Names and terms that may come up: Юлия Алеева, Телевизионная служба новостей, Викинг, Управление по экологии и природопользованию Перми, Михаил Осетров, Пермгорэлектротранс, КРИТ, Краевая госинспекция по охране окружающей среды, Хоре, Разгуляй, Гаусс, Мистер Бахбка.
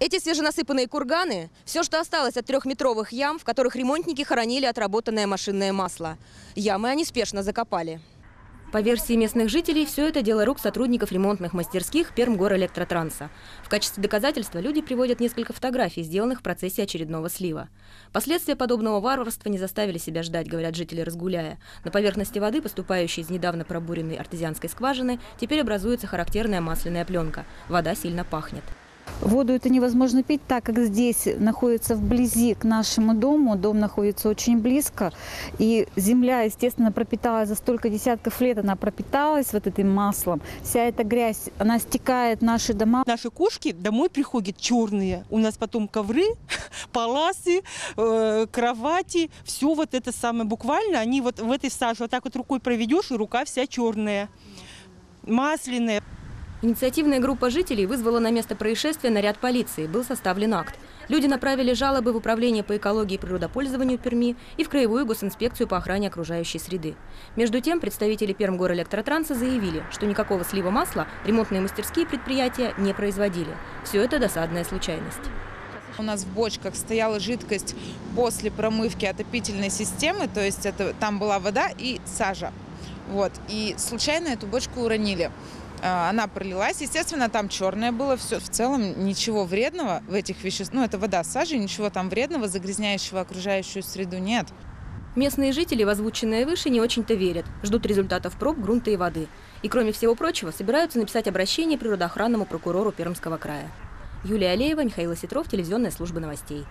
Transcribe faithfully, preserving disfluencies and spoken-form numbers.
Эти свеженасыпанные курганы – все, что осталось от трехметровых ям, в которых ремонтники хоронили отработанное машинное масло. Ямы они спешно закопали. По версии местных жителей, все это дело рук сотрудников ремонтных мастерских Пермгорэлектротранса. В качестве доказательства люди приводят несколько фотографий, сделанных в процессе очередного слива. Последствия подобного варварства не заставили себя ждать, говорят жители Разгуляя. На поверхности воды, поступающей из недавно пробуренной артезианской скважины, теперь образуется характерная масляная пленка. Вода сильно пахнет. Воду это невозможно пить, так как здесь находится вблизи к нашему дому. Дом находится очень близко. И земля, естественно, пропиталась за столько десятков лет. Она пропиталась вот этим маслом. Вся эта грязь, она стекает в наши дома. Наши кошки домой приходят черные. У нас потом ковры, паласы, кровати. Все вот это самое буквально. Они вот в этой саже. Вот так вот рукой проведешь, и рука вся черная, масляная. Инициативная группа жителей вызвала на место происшествия наряд полиции. Был составлен акт. Люди направили жалобы в Управление по экологии и природопользованию Перми и в Краевую госинспекцию по охране окружающей среды. Между тем, представители Пермгорэлектротранса заявили, что никакого слива масла ремонтные мастерские предприятия не производили. Все это досадная случайность. У нас в бочках стояла жидкость после промывки отопительной системы, то есть это, там была вода и сажа. Вот. И случайно эту бочку уронили. Она пролилась, естественно, там черное было все. В целом ничего вредного в этих веществах, ну это вода с сажей, ничего там вредного, загрязняющего окружающую среду нет. Местные жители, озвученные выше, не очень-то верят. Ждут результатов проб грунта и воды. И кроме всего прочего, собираются написать обращение природоохранному прокурору Пермского края. Юлия Алеева, Михаил Осетров, Телевизионная служба новостей.